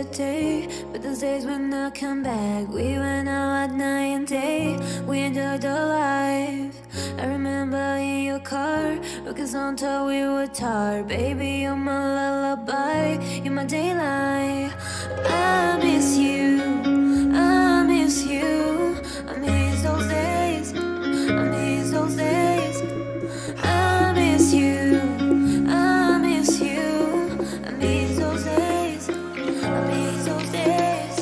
a day, but those days will not come back. We went out at night and day, we enjoyed our life. I remember in your car, because on top we were tired. Baby, you're my lullaby, you're my daylight. I miss you, I miss you. I miss those days, I miss those days. I miss you, I miss you. I miss those days, I miss those days.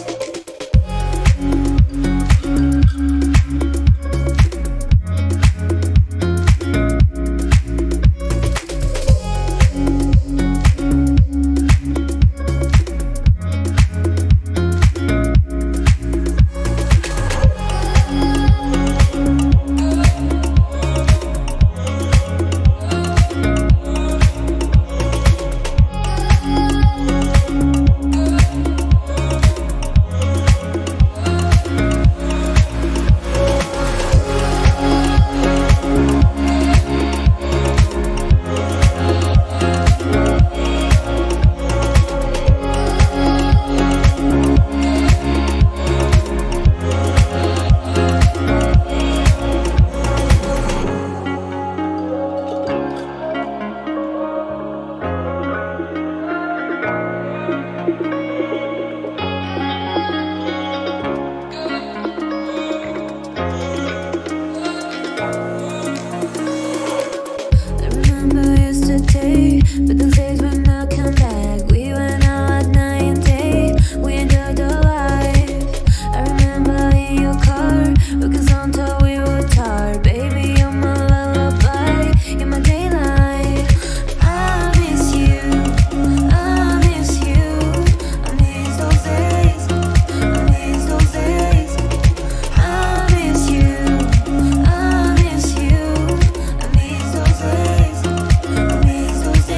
But those days will not come back. We went out at night and day, we enjoyed our life. I remember in your car, because on top we were tired. Baby, you're my lullaby, you're my daylight. I miss you, I miss you. I miss those days, I miss those days. I miss you, I miss you. I miss those days.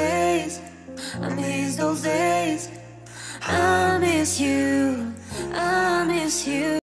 I miss those days. I miss you, I miss you.